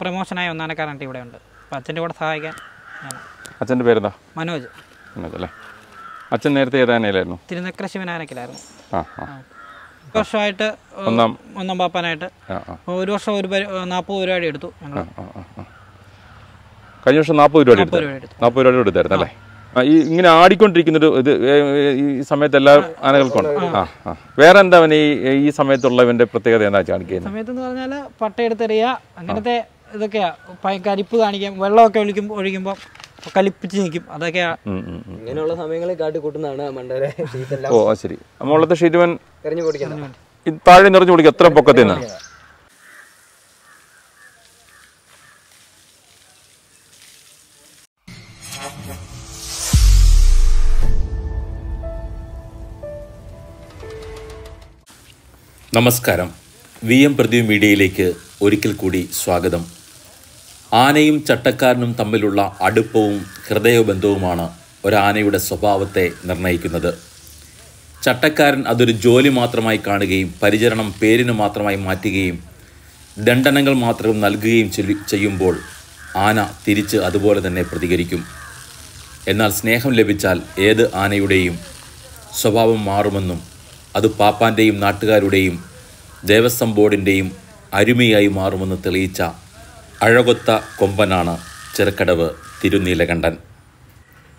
Promotion ആയി ഒന്നാണ് current ഇവിടെ ഉണ്ട്. അപ്പോൾ അച്ഛൻ്റെ കൂടെ സഹായിക്കാൻ. അച്ഛൻ്റെ പേരെന്താ? മനോജ്. മനോജ് അല്ലേ? അച്ഛൻ നേരത്തെ ഏതാനയിലായിരുന്നു? തിരുനക്കര ശിവനാനക്കിലായിരുന്നു. ഒരു വർഷമായിട്ട് ഒന്നാം പാപ്പാനായിട്ട് ഒരു വർഷം ഒരു 40 രൂപ എടുത്തു. കഴിഞ്ഞ വർഷം 40 രൂപ എടുത്തായിരുന്നു അല്ലേ? ഈ ഇങ്ങനെ ആടിക്കൊണ്ടിരിക്കുന്നത് ഇത് ഈ സമയത്ത് എല്ലാ ആനകൾക്കും. വേറെ എന്താ അവന് ഈ സമയത്തുള്ള ഇവന്റെ പ്രത്യേകത എന്താ കാണിക്കുന്നത്? സമയത്തെന്ന് പറഞ്ഞാൽ പട്ടയെടുത്തെറിയ അങ്ങനത്തെ ഇതൊക്കെയാ. കരിപ്പ് കാണിക്കാം, വെള്ളമൊക്കെ ഒഴിക്കുമ്പോൾ കലിപ്പിച്ച് നിൽക്കും. അതൊക്കെയാണ് ഇങ്ങനെയുള്ള സമയങ്ങളിൽ കാട്ടി കൂട്ടുന്നതാണ് മണ്ടരെ. ഓ ശരി. മുകളിലത്തെ ഷീറ്റ് താഴെ നിറഞ്ഞു കുടിക്കും. എത്ര പൊക്കത്തിൽ നിന്ന് നമസ്കാരം. വി എം പ്രദീപ് മീഡിയയിലേക്ക് ഒരിക്കൽ കൂടി സ്വാഗതം. ആനയും ചട്ടക്കാരനും തമ്മിലുള്ള അടുപ്പവും ഹൃദയബന്ധവുമാണ് ഒരാനയുടെ സ്വഭാവത്തെ നിർണ്ണയിക്കുന്നത്. ചട്ടക്കാരൻ അതൊരു ജോലി മാത്രമായി കാണുകയും പരിചരണം പേരിന് മാത്രമായി മാറ്റുകയും ദണ്ഡനങ്ങൾ മാത്രം നൽകുകയും ചെയ്യുമ്പോൾ ആന തിരിച്ച് അതുപോലെ തന്നെ പ്രതികരിക്കും. എന്നാൽ സ്നേഹം ലഭിച്ചാൽ ഏത് ആനയുടെയും സ്വഭാവം മാറുമെന്നും അത് പാപ്പാൻ്റെയും നാട്ടുകാരുടെയും ദേവസ്വം ബോർഡിൻ്റെയും അരുമയായി മാറുമെന്ന് തെളിയിച്ച അഴകൊത്ത കൊമ്പനാണ് ചിറക്കടവ് തിരുനീലകണ്ഠൻ.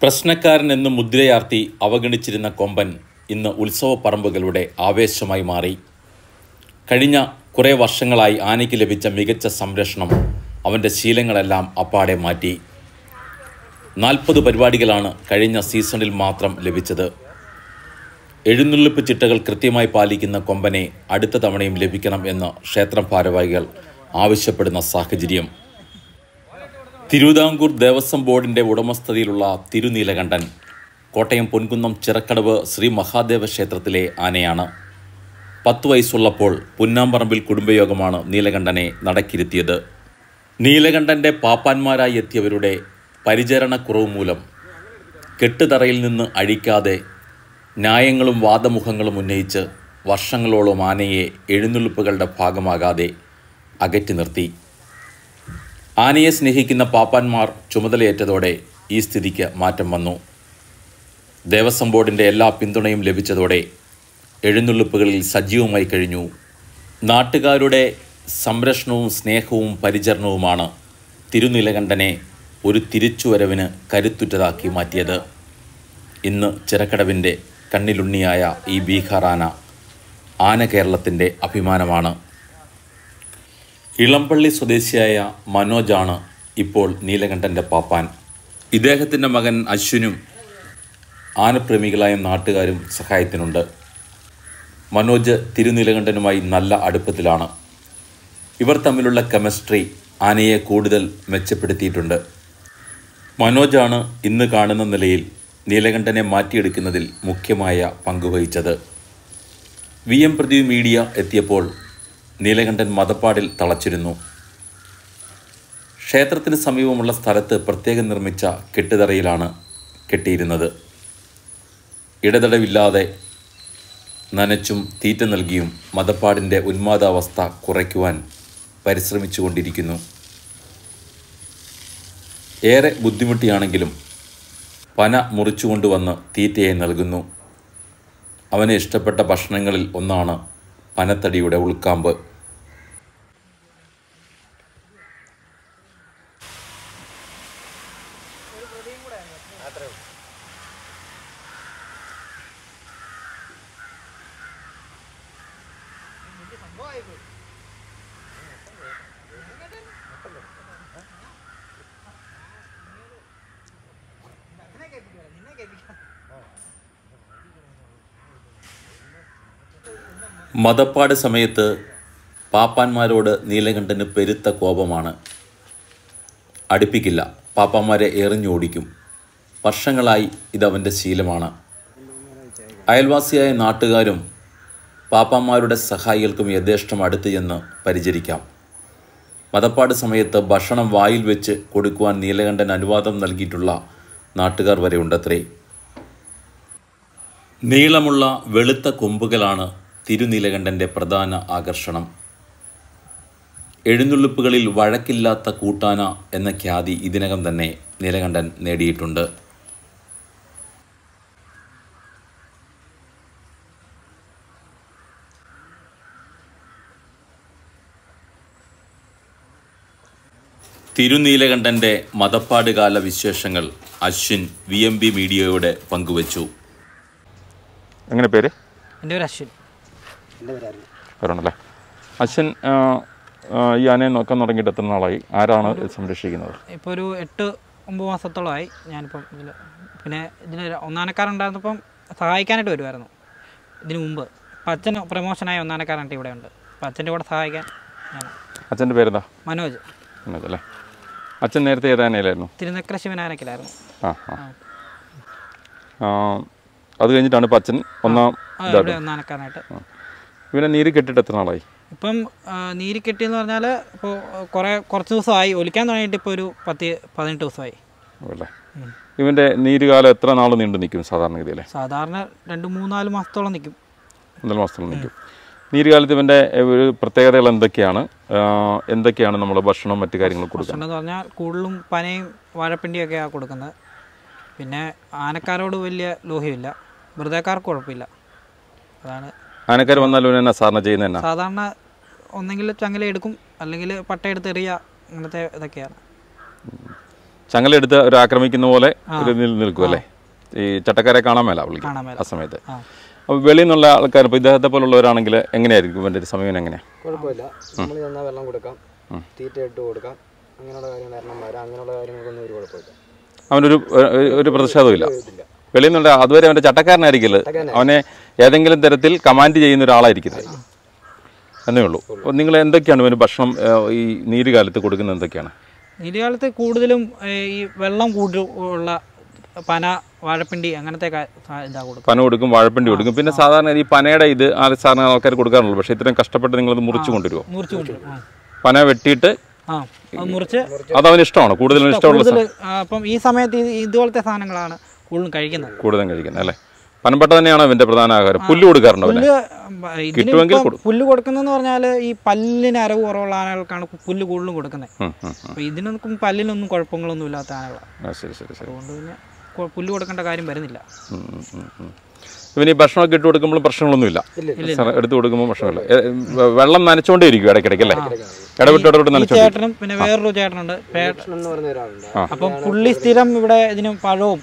പ്രശ്നക്കാരൻ എന്ന് മുദ്രയാർത്തി അവഗണിച്ചിരുന്ന കൊമ്പൻ ഇന്ന് ഉത്സവപ്പറമ്പുകളുടെ ആവേശമായി മാറി. കഴിഞ്ഞ കുറേ വർഷങ്ങളായി ആനയ്ക്ക് ലഭിച്ച മികച്ച സംരക്ഷണം അവൻ്റെ ശീലങ്ങളെല്ലാം അപ്പാടെ മാറ്റി. 40 പരിപാടികളാണ് കഴിഞ്ഞ സീസണിൽ മാത്രം ലഭിച്ചത്. എഴുന്നള്ളിപ്പ് ചിട്ടകൾ കൃത്യമായി പാലിക്കുന്ന കൊമ്പനെ അടുത്ത തവണയും ലഭിക്കണം എന്ന് ക്ഷേത്രം ഭാരവാഹികൾ ആവശ്യപ്പെടുന്ന സാഹചര്യം. തിരുവിതാംകൂർ ദേവസ്വം ബോർഡിൻ്റെ ഉടമസ്ഥതയിലുള്ള തിരുനീലകണ്ഠൻ കോട്ടയം പൊൻകുന്നം ചിറക്കടവ് ശ്രീ മഹാദേവ ക്ഷേത്രത്തിലെ ആനയാണ്. 10 വയസ്സുള്ളപ്പോൾ പുന്നാമ്പറമ്പിൽ കുടുംബയോഗമാണ് നീലകണ്ഠനെ നടക്കിരുത്തിയത്. നീലകണ്ഠൻ്റെ പാപ്പാന്മാരായി എത്തിയവരുടെ പരിചരണക്കുറവ് മൂലം കെട്ടുതറയിൽ നിന്ന് അഴിക്കാതെ ന്യായങ്ങളും വാദമുഖങ്ങളും ഉന്നയിച്ച് വർഷങ്ങളോളം ആനയെ എഴുന്നള്ളിപ്പുകളുടെ ഭാഗമാകാതെ അകറ്റി നിർത്തി. ആനയെ സ്നേഹിക്കുന്ന പാപ്പാന്മാർ ചുമതലയേറ്റതോടെ ഈ സ്ഥിതിക്ക് മാറ്റം വന്നു. ദേവസ്വം ബോർഡിൻ്റെ എല്ലാ പിന്തുണയും ലഭിച്ചതോടെ എഴുന്നള്ളിപ്പുകളിൽ സജീവമായി കഴിഞ്ഞു. നാട്ടുകാരുടെ സംരക്ഷണവും സ്നേഹവും പരിചരണവുമാണ് തിരുനീലകണ്ഠനെ ഒരു തിരിച്ചുവരവിന് കരുത്തുറ്റതാക്കി മാറ്റിയത്. ഇന്ന് ചിറക്കടവിൻ്റെ കണ്ണിലുണ്ണിയായ ഈ ബീഹാർ ആന കേരളത്തിൻ്റെ അഭിമാനമാണ്. ഇളംപള്ളി സ്വദേശിയായ മനോജാണ് ഇപ്പോൾ നീലകണ്ഠൻ്റെ പാപ്പാൻ. ഇദ്ദേഹത്തിൻ്റെ മകൻ അശ്വിനും ആനപ്രേമികളായ നാട്ടുകാരും സഹായത്തിനുണ്ട്. മനോജ് തിരുനീലകണ്ഠനുമായി നല്ല അടുപ്പത്തിലാണ്. ഇവർ തമ്മിലുള്ള കെമിസ്ട്രി ആനയെ കൂടുതൽ മെച്ചപ്പെടുത്തിയിട്ടുണ്ട്. മനോജാണ് ഇന്ന് കാണുന്ന നിലയിൽ നീലകണ്ഠനെ മാറ്റിയെടുക്കുന്നതിൽ മുഖ്യമായ പങ്കുവഹിച്ചത്. വി എം പ്രദീപ് മീഡിയ എത്തിയപ്പോൾ നീലകണ്ഠൻ മദപ്പാടിൽ തളച്ചിരുന്നു. ക്ഷേത്രത്തിന് സമീപമുള്ള സ്ഥലത്ത് പ്രത്യേകം നിർമ്മിച്ച കെട്ടുതറയിലാണ് കെട്ടിയിരുന്നത്. ഇടതടവില്ലാതെ നനച്ചും തീറ്റ നൽകിയും മദപ്പാടിൻ്റെ ഉന്മാദാവസ്ഥ കുറയ്ക്കുവാൻ പരിശ്രമിച്ചു കൊണ്ടിരിക്കുന്നു. ഏറെ ബുദ്ധിമുട്ടിയാണെങ്കിലും പന മുറിച്ചുകൊണ്ടുവന്ന് തീറ്റയെ നൽകുന്നു. അവന് ഇഷ്ടപ്പെട്ട ഭക്ഷണങ്ങളിൽ ഒന്നാണ് പനത്തടിയുടെ ഉൾക്കാമ്പ്. മദപ്പാട് സമയത്ത് പാപ്പാന്മാരോട് നീലകണ്ഠന് പെരുത്ത കോപമാണ്. അടുപ്പിക്കില്ല, പാപ്പാന്മാരെ എറിഞ്ഞോടിക്കും. വർഷങ്ങളായി ഇതവൻ്റെ ശീലമാണ്. അയൽവാസിയായ നാട്ടുകാരും പാപ്പാന്മാരുടെ സഹായികൾക്കും യഥേഷ്ടം അടുത്ത് ചെന്ന് പരിചരിക്കാം. മദപ്പാട് സമയത്ത് ഭക്ഷണം വായിൽ വെച്ച് കൊടുക്കുവാൻ നീലകണ്ഠൻ അനുവാദം നൽകിയിട്ടുള്ള നാട്ടുകാർ വരെ ഉണ്ടത്രേ. നീളമുള്ള വെളുത്ത കൊമ്പുകളാണ് തിരുനീലകണ്ഠൻ്റെ പ്രധാന ആകർഷണം. എഴുന്നള്ളിപ്പുകളിൽ വഴക്കില്ലാത്ത കൂട്ടാന എന്ന ഖ്യാതി ഇതിനകം തന്നെ നീലകണ്ഠൻ നേടിയിട്ടുണ്ട്. തിരുനീലകണ്ഠൻ്റെ മതപ്പാടുകാല വിശേഷങ്ങൾ അശ്വിൻ വി എം ബി മീഡിയയോട് പങ്കുവച്ചു. എങ്ങനെ പേര്? എൻ്റെ പേര് അശ്വിൻ. അശ്വിൻ, ഈ ആനയെ നോക്കാൻ തുടങ്ങിയിട്ട് എത്ര നാളായി? ആരാണ് സംരക്ഷിക്കുന്നത്? ഇപ്പോൾ ഒരു 8-9 മാസത്തോളമായി. ഞാനിപ്പം ഇതിൽ പിന്നെ ഇതിന് ഒന്നാനക്കാരുണ്ടായിരുന്നപ്പം സഹായിക്കാനായിട്ട് വരുമായിരുന്നു. ഇതിനു മുമ്പ് അപ്പം അച്ഛൻ പ്രമോഷനായ ഒന്നാനക്കാരായിട്ട് ഇവിടെ ഉണ്ട്. അപ്പം അച്ഛൻ്റെ കൂടെ സഹായിക്കാൻ. അച്ഛൻ്റെ പേരെന്താ? മനോജ്. ല്ലേ, അച്ഛൻ നേരത്തെ ഏതാനയിലായിരുന്നു? തിരുനക്കര ശിവനാനക്കിലായിരുന്നു. ആ ആ, അത് കഴിഞ്ഞിട്ടാണ് ഇപ്പം അച്ഛൻ ഒന്നാനക്കാരനായിട്ട്. ഇവനെ നീര് കെട്ടിട്ട് എത്ര നാളായി? ഇപ്പം നീര് കെട്ടിയെന്ന് പറഞ്ഞാൽ ഇപ്പോൾ കുറച്ച് ദിവസമായി. ഒലിക്കാൻ തുടങ്ങിയിട്ട് ഇപ്പോൾ ഒരു 10-18 ദിവസമായി. അല്ലേ, ഇവൻ്റെ നീര് കാലം എത്ര നാൾ നീണ്ടു നിൽക്കും സാധാരണഗതിയിൽ? സാധാരണ 2-3-4 മാസത്തോളം നിൽക്കും. 4 മാസത്തോളം നിൽക്കും. നീരുകാലത്ത് ഇവൻ്റെ ഒരു പ്രത്യേകതകൾ എന്തൊക്കെയാണ്? നമ്മൾ ഭക്ഷണം മറ്റു കാര്യങ്ങൾ കൊടുക്കുന്നത് എന്ന് പറഞ്ഞാൽ കൂടുതലും പനയും വാഴപ്പിണ്ടിയൊക്കെയാണ് കൊടുക്കുന്നത്. പിന്നെ ആനക്കാരോട് വലിയ ലോഹ്യമില്ല, വൃതക്കാർക്ക് കുഴപ്പമില്ല. അതാണ് ആനക്കാർ വന്നാലും സാധാരണ ചെയ്യുന്നത്. സാധാരണ ഒന്നെങ്കിൽ ചങ്ങല എടുക്കും, അല്ലെങ്കിൽ പട്ടയെടുത്ത് എറിയുക, അങ്ങനത്തെ ഇതൊക്കെയാണ്. ചങ്ങല എടുത്ത് ഒരു ആക്രമിക്കുന്ന പോലെ നിൽക്കും അല്ലേ? ഈ ചട്ടക്കാരെ കാണാൻ മേല ആ സമയത്ത്. അപ്പോൾ വെളിയിൽ നിന്നുള്ള ആൾക്കാർ, ഇപ്പോൾ ഇദ്ദേഹത്തെ പോലുള്ളവരാണെങ്കിൽ എങ്ങനെയായിരിക്കും ഇവൻ്റെ ഒരു സമീപനം? എങ്ങനെയാണ്? കുഴപ്പമില്ല, നമ്മൾ ചെന്നാൽ വെള്ളം കൊടുക്കാം, തീറ്റ ഇട്ട് കൊടുക്കാം, അങ്ങനെയുള്ള കാര്യങ്ങൾ. അങ്ങനെയുള്ള കാര്യങ്ങൾക്കൊന്നും ഒരു കുഴപ്പമില്ല. അവനൊരു പ്രതിഷേധമില്ല വെളിയിൽ നിന്നുള്ള. അതുവരെ അവൻ്റെ ചട്ടക്കാരനായിരിക്കില്ല, അവനെ ഏതെങ്കിലും തരത്തിൽ കമാൻഡ് ചെയ്യുന്ന ഒരാളായിരിക്കുന്നത് എന്നേ ഉള്ളൂ. അപ്പോൾ നിങ്ങൾ എന്തൊക്കെയാണ് ഇവന് ഭക്ഷണം ഈ നീരുകാലത്ത് കൊടുക്കുന്നത്? എന്തൊക്കെയാണ് നീരുകാലത്ത് കൂടുതലും? ഈ വെള്ളം കൂടുതലുള്ള പന, വാഴപ്പിണ്ടി, അങ്ങനത്തെ പന കൊടുക്കും, വാഴപ്പിണ്ടി കൊടുക്കും. പിന്നെ സാധാരണ ഈ പനയുടെ ഇത് സാധാരണ ആൾക്കാർ കൊടുക്കാറുള്ളൂ. പക്ഷേ ഇത്രയും കഷ്ടപ്പെട്ട് നിങ്ങളത് മുറിച്ച് കൊണ്ടുവരുമോ? പന വെട്ടിയിട്ട് മുറിച്ച്, അതവന് ഇഷ്ടമാണ്, കൂടുതലും ഇഷ്ടമുള്ള. അപ്പം ഈ സമയത്ത് ഇതുപോലത്തെ സാധനങ്ങളാണ് കൂടുതലും കഴിക്കുന്നത്, അല്ലേ? പനപ്പെട്ട തന്നെയാണ് അവൻ്റെ പ്രധാന ആഹാരം. പുല്ല് കൊടുക്കാറുണ്ടോ? കിട്ടുമെങ്കിൽ പുല്ല് കൊടുക്കുന്നതെന്ന് പറഞ്ഞാൽ ഈ പല്ലിന് അരവ് കുറവുള്ള ആനകൾക്കാണ് പുല്ല് കൂടുതലും കൊടുക്കുന്നത്. അപ്പം ഇതിനൊന്നും പല്ലിനൊന്നും കുഴപ്പങ്ങളൊന്നും ഇല്ലാത്ത ആനകളാണ്. ശരി ശരി ശരി. അതുകൊണ്ട് പിന്നെ പുല്ല് കൊടുക്കേണ്ട കാര്യം വരുന്നില്ല. ഇവന് ഈ ഭക്ഷണമൊക്കെ ഇട്ട് കൊടുക്കുമ്പോൾ പ്രശ്നങ്ങളൊന്നുമില്ല, എടുത്ത് കൊടുക്കുമ്പോൾ പ്രശ്നമില്ല. വെള്ളം നനച്ചോണ്ടേ ഇരിക്കും ഇടയ്ക്കിടയ്ക്ക് അല്ലേ? ചേട്ടനും പിന്നെ വേറൊരു ചേട്ടനുണ്ട്, അപ്പം പുള്ളി സ്ഥിരം ഇവിടെ ഇതിന് പഴവും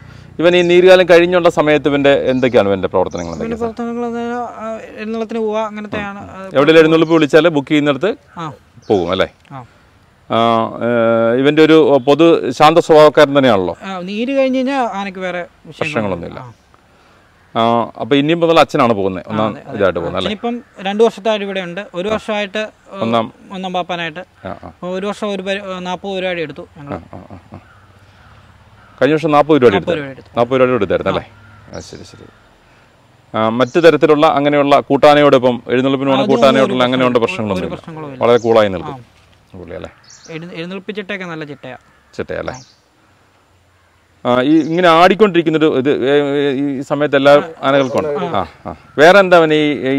ഇവൻ ഈ നീരുകാലം കഴിഞ്ഞുള്ള സമയത്ത് ഇവൻ്റെ എന്തൊക്കെയാണ് ഇവൻ്റെ പ്രവർത്തനങ്ങൾ? എഴുന്നള്ളത്തിന് പോവുക, അങ്ങനത്തെയാണ്. എവിടെ എഴുന്നള്ളിപ്പ് വിളിച്ചാൽ ബുക്ക് ചെയ്യുന്നിടത്ത് പോകും അല്ലേ? ഇവൻ്റെ ഒരു പൊതു ശാന്ത സ്വഭാവക്കാരൻ തന്നെയാണല്ലോ. നീര് കഴിഞ്ഞ് കഴിഞ്ഞാൽ ആനക്ക് വേറെ പ്രശ്നങ്ങളൊന്നുമില്ല. അപ്പോൾ ഇനിയും മുതൽ അച്ഛനാണ് പോകുന്നത്, ഒന്നാം ഇതായിട്ട് പോകുന്നത്. ഇപ്പം 2 വർഷത്തായിട്ട് ഇവിടെ ഉണ്ട്. 1 വർഷമായിട്ട് ഒന്നാം പാപ്പാനായിട്ട്. 1 വർഷം 40 പരിപാടി എടുത്തു ഞങ്ങൾ. കഴിഞ്ഞ വർഷം 40 പരിപാടി എടുത്തായിരുന്നു അല്ലേ? ശരി ശരി. മറ്റു തരത്തിലുള്ള അങ്ങനെയുള്ള കൂട്ടാനയോട്, ഇപ്പം എഴുന്നള്ളിപ്പിന് വേണം കൂട്ടാനയോടുള്ള അങ്ങനെയുള്ള പ്രശ്നങ്ങളൊന്നും വളരെ കൂളായി നിൽക്കും അല്ലേ? എഴുന്നള്ളിപ്പ് ചിട്ടയൊക്കെ നല്ല ചിട്ടയല്ലേ? ഈ ഇങ്ങനെ ആടിക്കൊണ്ടിരിക്കുന്നൊരു ഇത് ഈ സമയത്ത് എല്ലാ ആനകൾക്കും. ആ ആ, വേറെ എന്താ അവൻ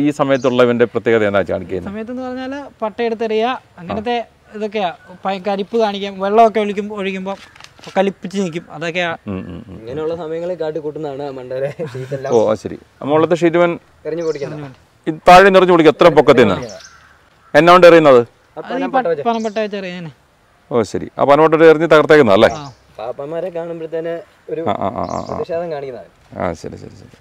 ഈ സമയത്തുള്ള ഇവൻ്റെ പ്രത്യേകത എന്താ കാണിക്കുന്നത്? സമയത്തെന്ന് പറഞ്ഞാൽ പട്ടയെടുത്തെറിയുക, അങ്ങനത്തെ ഇതൊക്കെയാണ്. കരിപ്പ് കാണിക്കാം, വെള്ളമൊക്കെ ഒഴിക്കുമ്പോൾ കലിപ്പിച്ച് നിൽക്കും, അതൊക്കെയാണ്. ഇങ്ങനെയുള്ള സമയങ്ങളിൽ കാട്ടി കൂട്ടുന്നതാണ് മണ്ടരെ. ഓ ശരി. നമ്മളത്തെ ഷീറ്റുവൻ താഴെ നിറഞ്ഞു കുടിക്കും. എത്ര പൊക്കത്തിൽ നിന്ന് എന്നോണ്ട് എറിയുന്നത്? ഓ ശരി. ആ പനവട്ടം എറിഞ്ഞ് തകർത്തേക്കുന്ന അല്ലേ? ആ ശരി ശരി ശരി.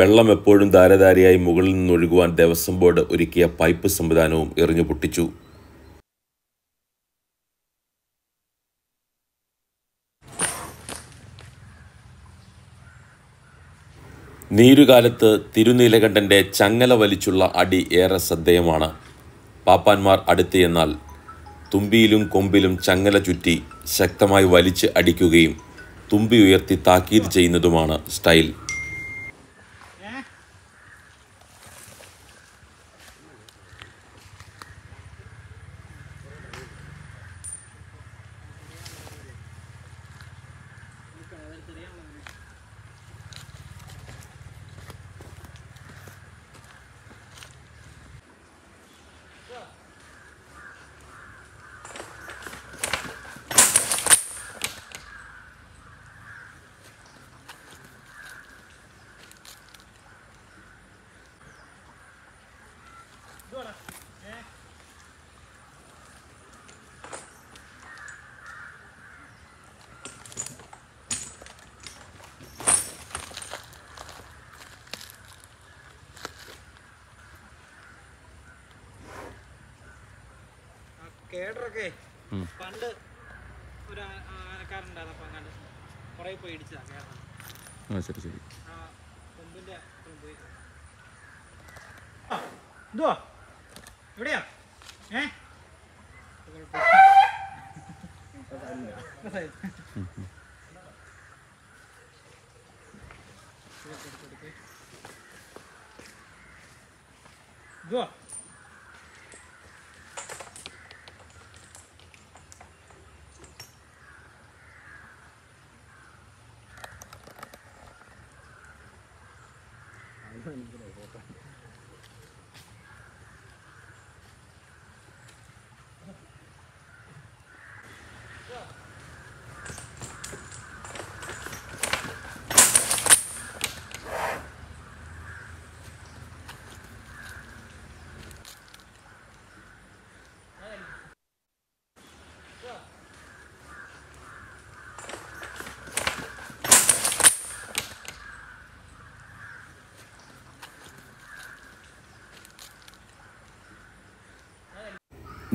വെള്ളം എപ്പോഴും ധാരധാരിയായി മുകളിൽ നിന്നൊഴുകുവാൻ ദേവസ്വം ബോർഡ് ഒരുക്കിയ പൈപ്പ് സംവിധാനവും എറിഞ്ഞു പൊട്ടിച്ചു. നീരുകാലത്ത് തിരുനീലകണ്ഠൻ്റെ ചങ്ങല വലിച്ചുള്ള അടി ഏറെ ശ്രദ്ധേയമാണ്. പാപ്പാന്മാർ അടുത്ത് എന്നാൽ തുമ്പിയിലും കൊമ്പിലും ചങ്ങല ചുറ്റി ശക്തമായി വലിച്ച് അടിക്കുകയും തുമ്പി ഉയർത്തി താക്കീത് ചെയ്യുന്നതുമാണ് സ്റ്റൈൽ. കേട്ടറൊക്കെ പണ്ട് ഒരു ആനക്കാരുണ്ടായിരുന്നു, അപ്പം കണ്ട് കുറേ പോയി ഇടിച്ചതാണ് കേരളം. ശരി ശരി. ആ കൊമ്പിൻ്റെ പോയി എന്തുവാ എവിടെയാ? എന്തുവാ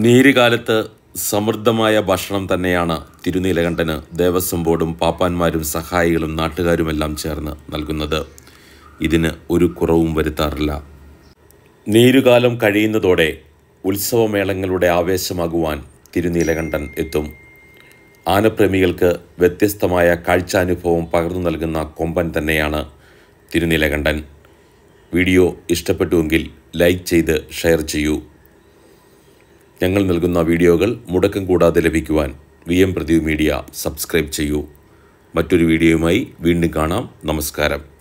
നീരുകാലത്ത് സമൃദ്ധമായ ഭക്ഷണം തന്നെയാണ് തിരുനീലകണ്ഠന് ദേവസ്വം ബോർഡും പാപ്പാന്മാരും സഹായികളും നാട്ടുകാരുമെല്ലാം ചേർന്ന് നൽകുന്നത്. ഇതിന് ഒരു കുറവും വരുത്താറില്ല. നീരുകാലം കഴിയുന്നതോടെ ഉത്സവമേളങ്ങളുടെ ആവേശമാകുവാൻ തിരുനീലകണ്ഠൻ എത്തും. ആനപ്രേമികൾക്ക് വ്യത്യസ്തമായ കാഴ്ചാനുഭവം പകർന്നു നൽകുന്ന കൊമ്പൻ തന്നെയാണ് തിരുനീലകണ്ഠൻ. വീഡിയോ ഇഷ്ടപ്പെട്ടുവെങ്കിൽ ലൈക്ക് ചെയ്ത് ഷെയർ ചെയ്യൂ. ഞങ്ങൾ നൽകുന്ന വീഡിയോകൾ മുടക്കം കൂടാതെ ലഭിക്കുവാൻ VM Pradeep Media സബ്സ്ക്രൈബ് ചെയ്യൂ. മറ്റൊരു വീഡിയോയുമായി വീണ്ടും കാണാം. നമസ്കാരം.